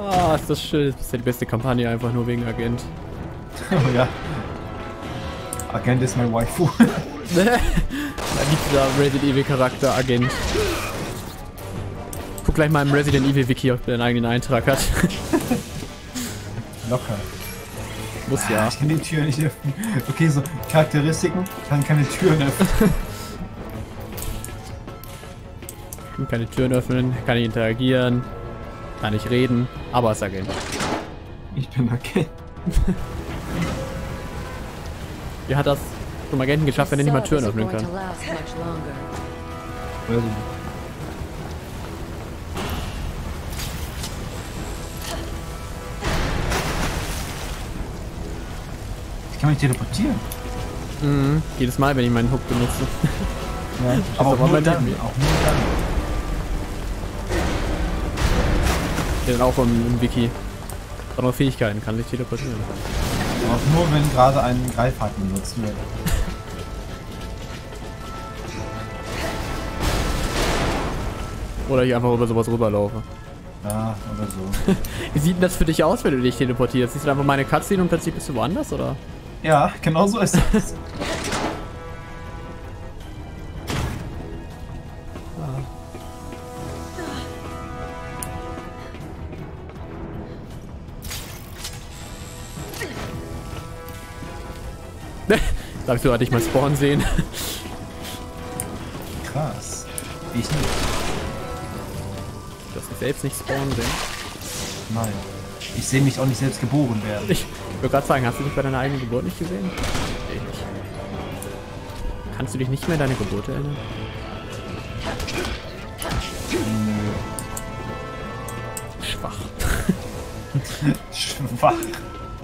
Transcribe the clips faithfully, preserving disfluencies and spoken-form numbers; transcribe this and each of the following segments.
Ah, oh, ist das schön. Das ist ja die beste Kampagne, einfach nur wegen Agent. Oh ja. Agent ist mein Waifu. Dieser Resident Evil Charakter, Agent. Guck gleich mal im Resident Evil Wiki, ob der einen eigenen Eintrag hat. Locker. Muss ja. Ah, ich kann die Tür nicht öffnen. Okay, so Charakteristiken, kann keine Türen öffnen. Kann keine Türen öffnen, kann nicht interagieren, kann nicht reden, aber es ist Agent. Ich bin Agent. Ihr hat das zum Agenten geschafft, wenn er nicht mal Türen öffnen kann. Ich kann mich teleportieren. Mhm. Jedes Mal, wenn ich meinen Hook benutze. Ja, aber auch, auch nur dann. Dann auch im, im Wiki. Andere Fähigkeiten kann sich teleportieren. Auch nur wenn gerade einen Greifhaken benutzt wird. Oder ich einfach über sowas rüberlaufe. Ja, oder so. Wie sieht denn das für dich aus, wenn du dich teleportierst? Siehst du einfach meine Cutscene und plötzlich bist du woanders, oder? Ja, genau so ist das. Sagst du, hatte ich mal Spawn sehen? Krass. Ich nicht. Du hast mich selbst nicht Spawn sehen? Nein. Ich sehe mich auch nicht selbst geboren werden. Ich würde gerade sagen, hast du dich bei deiner eigenen Geburt nicht gesehen? Nee, nicht. Kannst du dich nicht mehr an deine Geburt erinnern? Nö. Schwach. Schwach.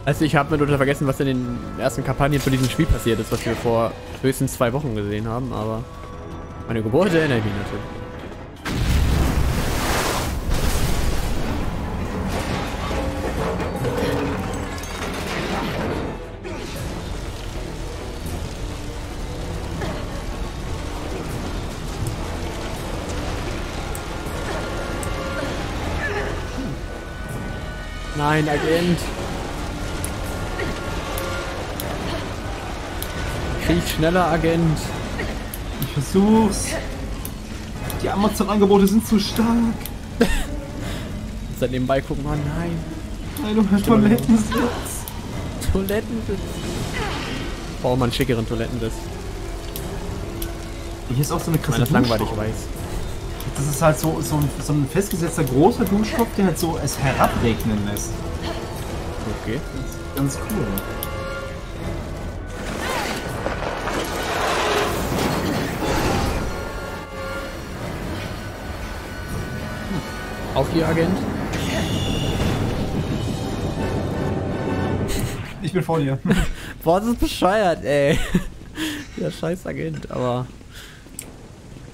Also ich habe mir total vergessen, was in den ersten Kampagnen zu diesem Spiel passiert ist, was wir vor höchstens zwei Wochen gesehen haben, aber meine Geburt erinnert mich natürlich. Nein, Agent! Krieg schneller, Agent. Ich versuch's. Die Amazon-Angebote sind zu stark. Seit nebenbei gucken, oh nein. Nein, du hast Toilettensitz. Toilettensitz. Braucht man einen schickeren Toilettensitz. Hier ist auch so eine krasse Dusche. Das ist langweilig, ich weiß. Das ist halt so, so, ein, so ein festgesetzter großer Duschkopf, der halt so es herabregnen lässt. Okay. Das ist ganz cool. Auf die Agent. Ich bin vor dir. Boah, das ist bescheuert, ey. Ja, scheiß Agent, aber.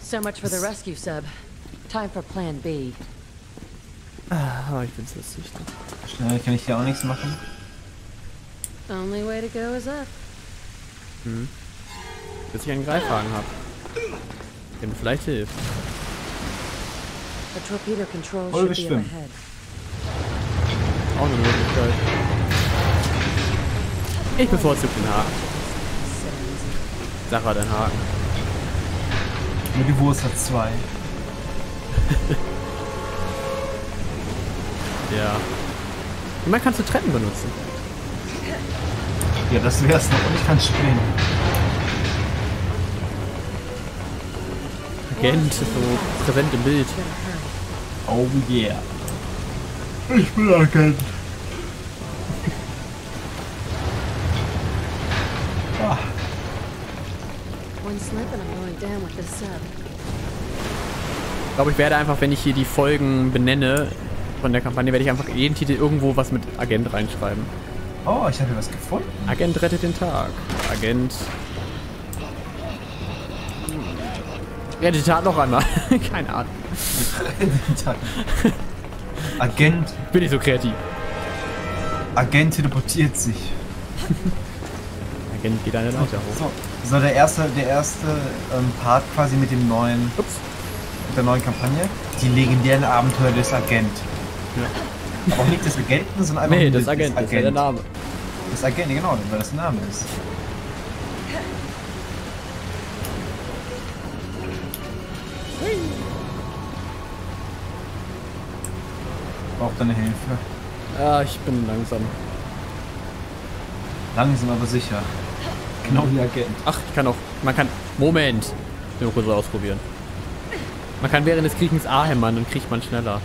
So much for the rescue sub. Time for Plan B. Ah, ich bin so süchtig. Schnell kann ich hier auch nichts machen. Only way to go is up. Hm. Bis ich einen Greifhaken habe. Der mir vielleicht hilft. The torpedo control should be ahead. Auch eine Möglichkeit. Ich bevorzuge den Haken. Sache, den Haken. Nur die Wurst hat zwei. Ja. Immerhin kannst du Treppen benutzen. Ja, das wär's noch. Und ich kann springen. Agent, so präsent im Bild. Oh yeah. Ich bin Agent. Ah. Ich glaube, ich werde einfach, wenn ich hier die Folgen benenne von der Kampagne, werde ich einfach in jeden Titel irgendwo was mit Agent reinschreiben. Oh, ich habe was gefunden. Agent rettet den Tag. Agent... Ja, die Tat noch einmal. Keine Ahnung. Agent. Bin ich so kreativ. Agent teleportiert sich. Agent geht eine Leiter hoch. So, so der erste, der erste ähm, Part quasi mit dem neuen. Ups. Mit der neuen Kampagne. Die legendären Abenteuer des Agent. Ja. Aber auch nicht des Agenten, sondern einfach. Nee, des Agenten, das ist ja der Name. Das Agenten, genau, weil das der Name ist. Braucht deine Hilfe. Ja, ich bin langsam. Langsam aber sicher. Genau wie Agent. Ach, ich kann auch. Man kann. Moment! Ich will mal kurz ausprobieren. Man kann während des Kriechens A hämmern und kriegt man schneller.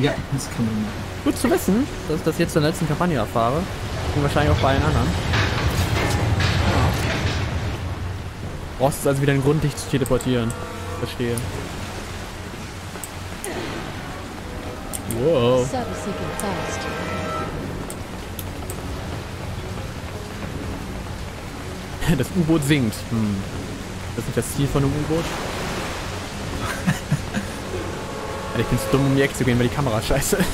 Ja, das kann man machen. Gut zu wissen, dass ich das jetzt in der letzten Kampagne erfahre. Und wahrscheinlich auch bei allen anderen. Brauchst es also wieder einen Grund, dich zu teleportieren. Verstehe. Wow. Das U-Boot sinkt. Hm. Das ist nicht das Ziel von einem U-Boot. Ich bin zu dumm, um die Ecke zu gehen, weil die Kamera scheiße ist.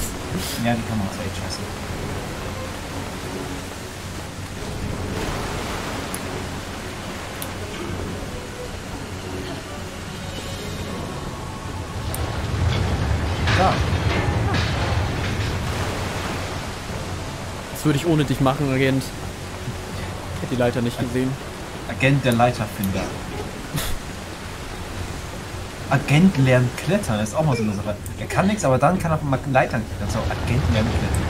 Ja, die Kamera ist echt scheiße. Da. Das würde ich ohne dich machen, Agent. Ich hätte die Leiter nicht gesehen. Agent der Leiterfinder. Agent lernt klettern, das ist auch mal so eine Sache. Er kann nichts, aber dann kann er mal Leitern klettern. So, Agent lernt klettern.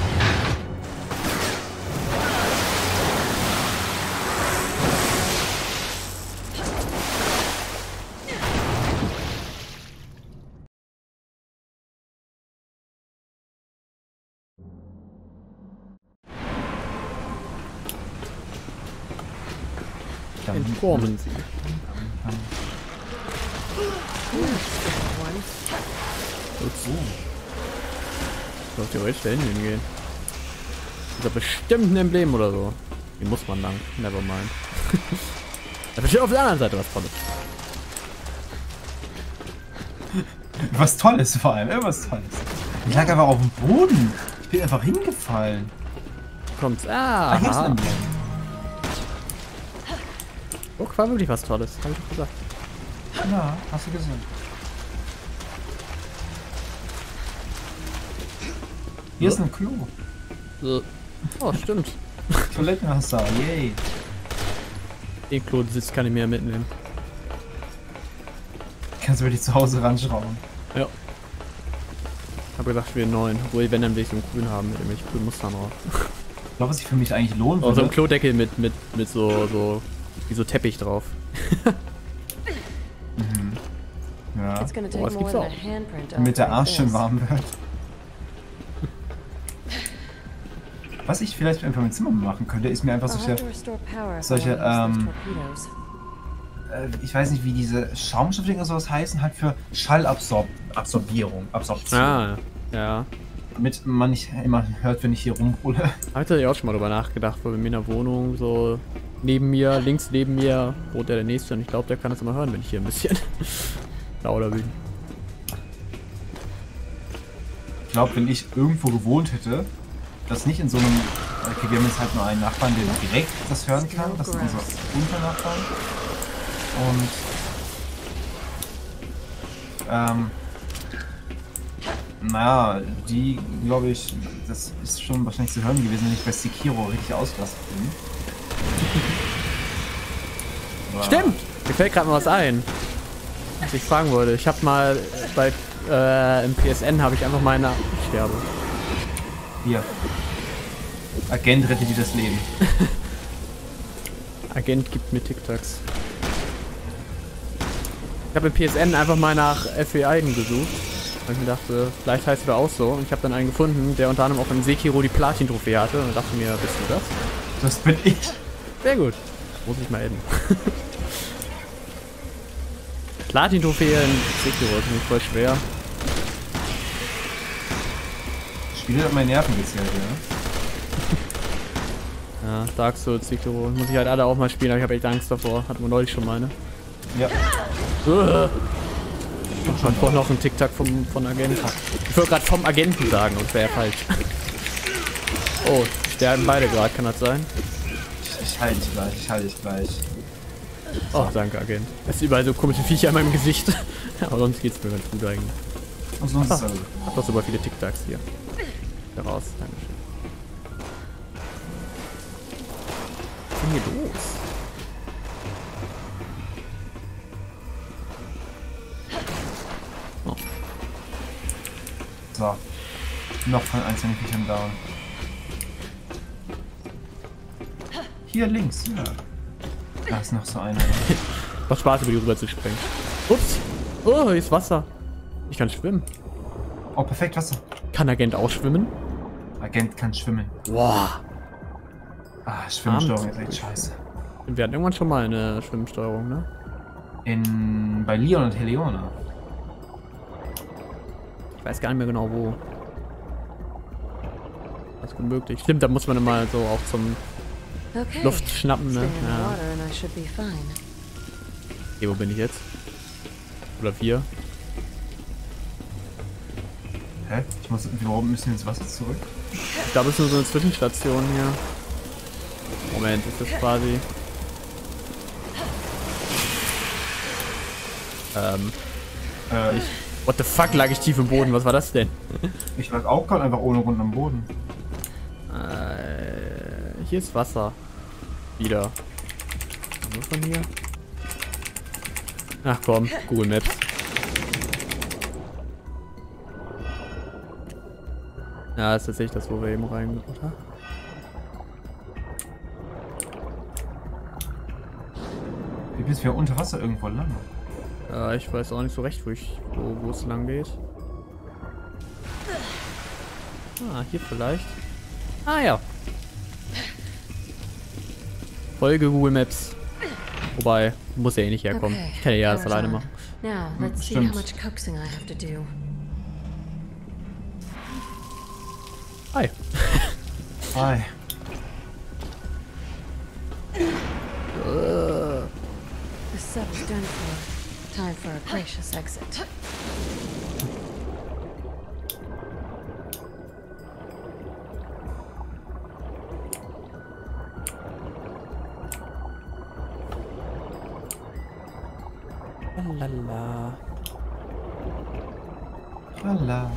Entformen Sie. Ups. Ich sollte theoretisch da hinten hingehen. Ist doch bestimmt ein Emblem oder so. Die muss man lang. Nevermind. Da bestimmt auf der anderen Seite was Tolles. Was Tolles vor allem, irgendwas Tolles. Ich lag einfach auf dem Boden. Ich bin einfach hingefallen. Kommt's. Ah, ah, hier ist ein Emblem. Oh, war wirklich was Tolles. Hab ich doch gesagt. Ja, hast du gesehen. Hier ist ein Klo. Oh, stimmt. Toilettenhasser, yay. Den Klo sitzt kann ich mir mitnehmen. Kannst du wirklich zu Hause ranschrauben. Ja. Ich habe gedacht, wir einen neuen. Obwohl, wenn, dann will ich so einen grün haben, mit irgendwelchen grünen Mustern drauf. Ich glaube, was sich für mich eigentlich lohnen würde. Oh, so ein Klodeckel mit, mit, mit so, so, wie so Teppich drauf. Mhm. Ja. Oh, was gibt's auch? Mit der Arsch schön warm wird. Was ich vielleicht einfach mit Zimmer machen könnte, ist mir einfach solche, solche ähm, äh, ich weiß nicht, wie diese Schaumstoffdinger oder sowas heißen, halt für Schallabsorbierung, Absorption. Ah, ja. Damit man nicht immer hört, wenn ich hier rumhole. Hatte ich auch schon mal drüber nachgedacht, weil bei mir in der Wohnung so neben mir, links neben mir, wohnt der der Nächste und ich glaube, der kann das immer hören, wenn ich hier ein bisschen lauter bin. Ich glaube, wenn ich irgendwo gewohnt hätte, das nicht in so einem, okay, wir haben jetzt halt nur einen Nachbarn, der direkt das hören kann, das ist unser Unternachbarn. Und ähm, naja, die, glaube ich, das ist schon wahrscheinlich zu hören gewesen, wenn ich bei Sekiro richtig ausgerastet bin. Aber stimmt! Mir fällt gerade mal was ein, was ich fragen wollte. Ich habe mal bei, äh, im P S N habe ich einfach meine, ich sterbe. Hier. Agent rettet dir das Leben. Agent gibt mir Tic-Tacs. Ich habe im P S N einfach mal nach F E-Eiden gesucht. Weil ich mir dachte, vielleicht heißt er auch so. Und ich habe dann einen gefunden, der unter anderem auch im Sekiro die Platin-Trophäe hatte. Und dachte mir, bist du das? Das bin ich. Sehr gut. Muss ich mal eben. Platin-Trophäe in Sekiro ist nicht voll schwer. Wieder hat meine Nerven gezählt, ja. Ja, Dark Souls, Sekiro. Muss ich halt alle auch mal spielen, aber ich habe echt Angst davor. Hatten wir neulich schon meine. Ja. Uh. Ich schon vorhin noch einen Tic-Tac vom, von Agent. Ich wollte gerade vom Agenten sagen, und wäre falsch. Oh, sterben beide gerade, kann das sein? Ich, ich halte dich gleich, ich halte dich gleich. So. Oh, danke, Agent. Es ist überall so komische Viecher in meinem Gesicht. Aber sonst geht's mir ganz gut eigentlich. Und sonst ah, ist es also. Hab doch super viele Tic-Tacs hier. hier raus. Dankeschön. Was ist denn hier los? Oh. So. Noch von einzelnen Viechern down. Hier links. Ja. Da ist noch so einer. Macht Spaß, über die rüber zu springen. Ups. Oh, hier ist Wasser. Ich kann schwimmen. Oh, perfekt, Wasser. Kann Agent auch schwimmen? Agent kann schwimmen. Wow. Ah, Schwimmsteuerung ist echt scheiße. Wir hatten irgendwann schon mal eine Schwimmsteuerung, ne? In... bei Leon und Heliona. Ich weiß gar nicht mehr genau wo. Das ist gut möglich. Stimmt, da muss man immer so auch zum... Okay. Luft schnappen, ne? Ja. Okay, wo bin ich jetzt? Oder wir? Hä? Ich muss, wir oben müssen ins Wasser zurück. Da bist du so eine Zwischenstation hier. Moment, ist das quasi... Ähm... Äh, ich... What the fuck, lag ich tief im Boden, was war das denn? Ich lag auch gerade einfach ohne Runden am Boden. Äh... Hier ist Wasser. Wieder. Was muss man hier? Ach komm, Google Maps. Ja, das ist tatsächlich das, wo wir eben reingebracht haben. Wie bist du ja unter Wasser irgendwo lang? Äh, ich weiß auch nicht so recht, wo ich, wo, wo es lang geht. Ah, hier vielleicht. Ah ja. Folge Google Maps. Wobei, muss ja eh nicht herkommen. Okay, ich kann ja das alleine machen. Now, let's see how much coaxing I have to do. Hi. Hi. Uh. The sub's done for. Time for a gracious exit. Lala. Lala.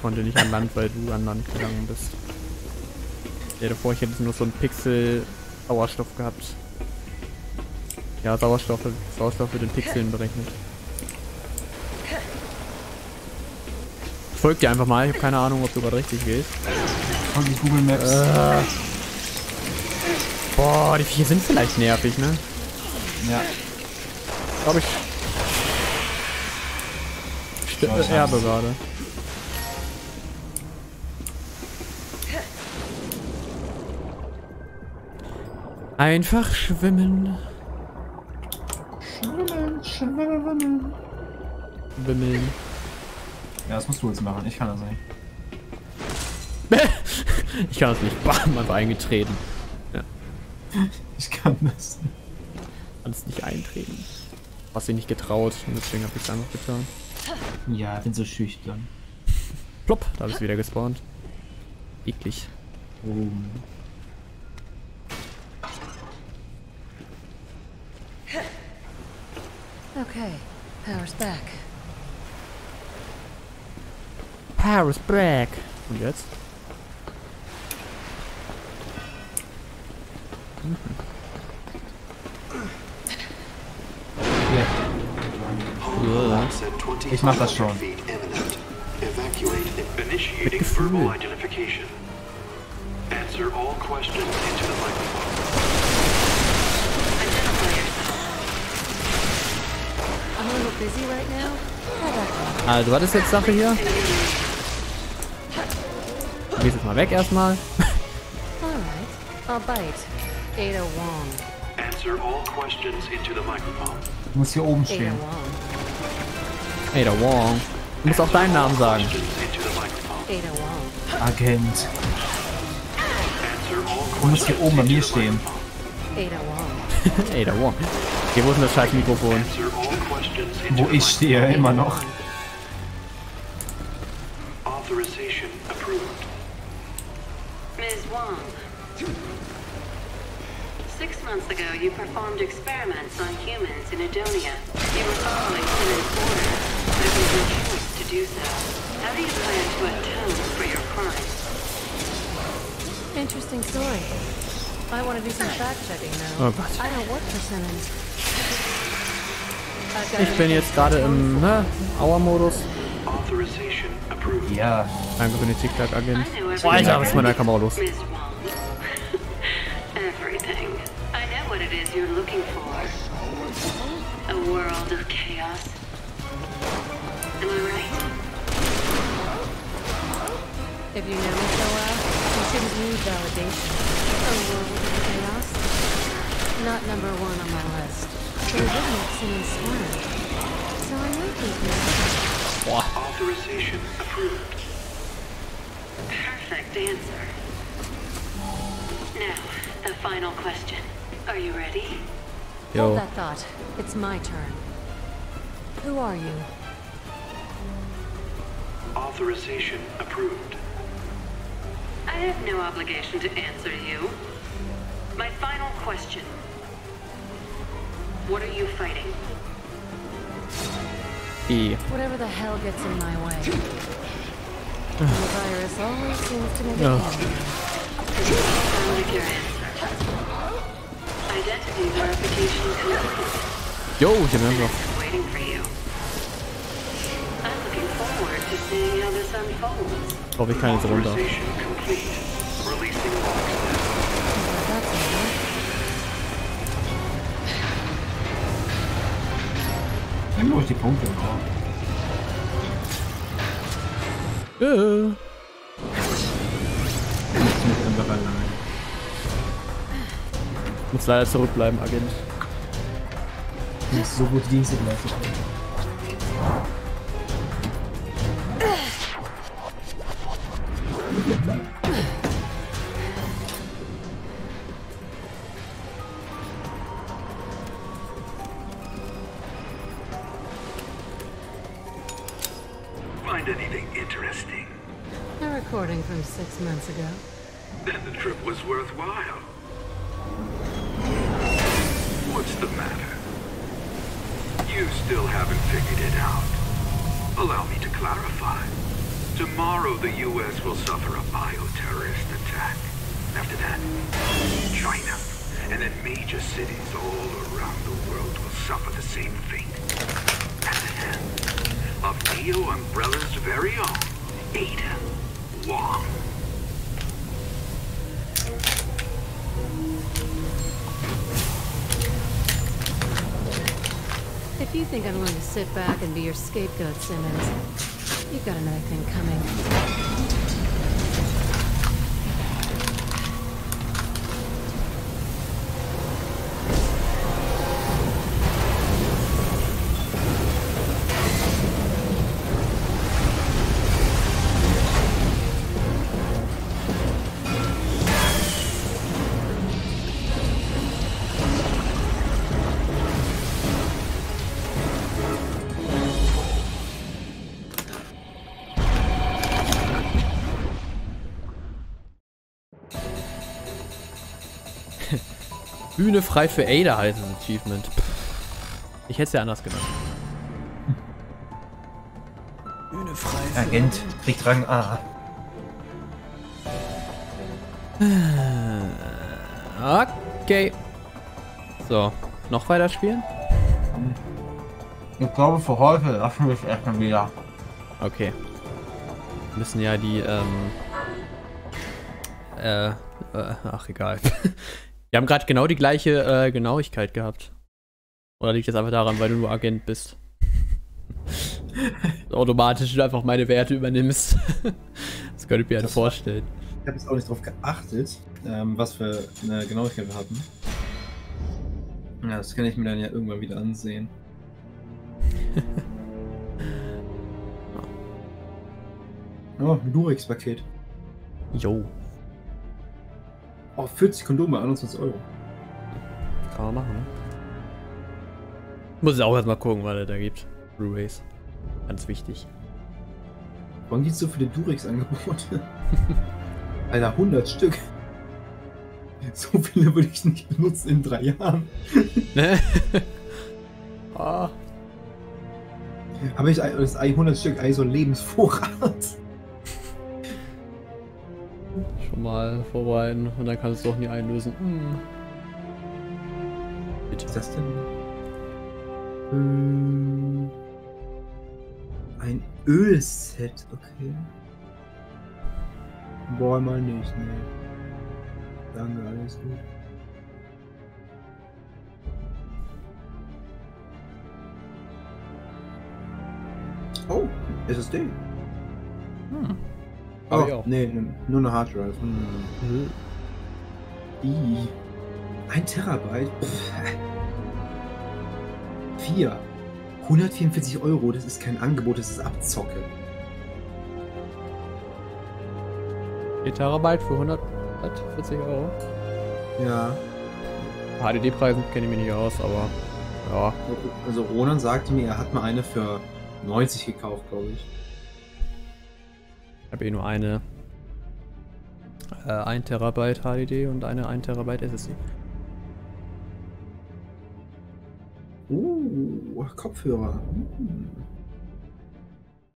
Konnte nicht an Land, weil du an Land gegangen bist. Ja, davor ich hätte nur so einen Pixel Sauerstoff gehabt. Ja, Sauerstoff, Sauerstoff wird in Pixeln berechnet. Ich folge dir einfach mal, ich habe keine Ahnung, ob du gerade richtig gehst. Folge Google Maps. Äh. Boah, die Viecher sind vielleicht nervig, ne? Ja. Glaube ich. Stimmt, das Erbe gerade. Einfach schwimmen. Schwimmen, schwimmen. Schwimmen. Ja, das musst du jetzt machen. Ich kann das nicht. Ich kann das nicht. Bam, einfach eingetreten. Ja. Ich kann das nicht. Ich kann das nicht eintreten. Was ich nicht getraut. Und deswegen habe ich es einfach getan. Ja, ich bin so schüchtern. Plopp, da ist wieder gespawnt. Eklig. Oh. Okay, power's back. Power's back. Und jetzt? Mhm. Yeah. Yeah. Ich mach das schon. Mit Gefühl. Also, was ist jetzt Sache hier? Ich geh jetzt mal weg erstmal. Du musst hier oben stehen. Ada Wong. Du musst auch deinen Namen sagen. Agent. Du musst hier oben bei mir stehen. Ada Wong. Hier, wo ist denn das scheiß Mikrofon? Wo ich stehe, immer noch. Miss Wong. Six months ago, you performed experiments on humans in Edonia. You were following Simon's order. There was no choice to do so. How do you plan to atone for your crimes? Interesting story. I want to do some fact checking now. Oh Gott. I don't work for Simmons. Ich bin jetzt gerade im ne, Hour-Modus. Ja. Danke für die TikTok-Agent. Oh, Alter, was ist mit der Kamera los? If you know me so well, you shouldn't need validation. A world of chaos? Not number one on my list. So it would make Simmons smarter. So I know people. Wow. Authorization approved. Perfect answer. Now, the final question. Are you ready? Yo. Hold that thought. It's my turn. Who are you? Authorization approved. I have no obligation to answer you. My final question. What are you fighting? E. Whatever the hell gets in my way. The virus always seems to make it harder. Identity verification complete. Yo, ich bin einfach. Waiting for you. I'm looking forward to seeing how this unfolds. Ob ich kann jetzt runter. Nimm durch die Punkte. Äh. Nichts mit Umbrella. Muss leider zurückbleiben, Agent. Nicht so gut Dienste geleistet. Six months ago. Then the trip was worthwhile. What's the matter? You still haven't figured it out. Allow me to clarify. Tomorrow the U S will suffer a bioterrorist attack. After that, China. And then major cities all around the world will suffer the same fate. At the hand of Neo Umbrella's very own, Ada Wong. If you think I'm going to sit back and be your scapegoat, Simmons, you've got another thing coming. Bühne frei für Ada heißt das Achievement. Ich hätte es ja anders gemacht. Bühne frei für Agent kriegt Rang A. Okay. So, noch weiter spielen? Ich glaube für heute lassen wir es erstmal wieder. Okay. Wir müssen ja die, ähm... Äh, äh ach egal. Wir haben gerade genau die gleiche äh, Genauigkeit gehabt. Oder liegt das einfach daran, weil du nur Agent bist? Automatisch du einfach meine Werte übernimmst. Das könnte ich mir ja halt vorstellen. Ich habe jetzt auch nicht drauf geachtet, ähm, was für eine Genauigkeit wir hatten. Ja, das kann ich mir dann ja irgendwann wieder ansehen. Oh, ein Durex-Paket. Jo. Oh, vierzig Kondome, einundzwanzig Euro. Kann man machen, ne? Muss ich auch erstmal gucken, was es da gibt. Blu-rays. Ganz wichtig. Wann gibt's so viele Durex-Angebote? Alter, hundert Stück. So viele würde ich nicht benutzen in drei Jahren. Ne? Ah. Aber ich, das ist eigentlich hundert Stück, also Lebensvorrat. Schon mal vorbereiten und dann kannst du es doch nie einlösen. Hm. Bitte. Was ist das denn? Hm. Ein Ölset, okay. Boah, mal nicht, ne. Danke, alles gut. Oh, S S D. Hm. Oh, oh nee, nee, nur eine Hard Drive. Hm. I. Ein Terabyte? Pff. Vier. hundertvierundvierzig Euro, das ist kein Angebot, das ist Abzocke. vier Terabyte für hundertvierzig Euro? Ja. H D D-Preisen kenne ich mich nicht aus, aber ja. Also Ronan sagte mir, er hat mal eine für neunzig gekauft, glaube ich. Ich habe eh nur eine äh, ein Terabyte H D D und eine ein Terabyte S S D. Uh, Kopfhörer. Hm.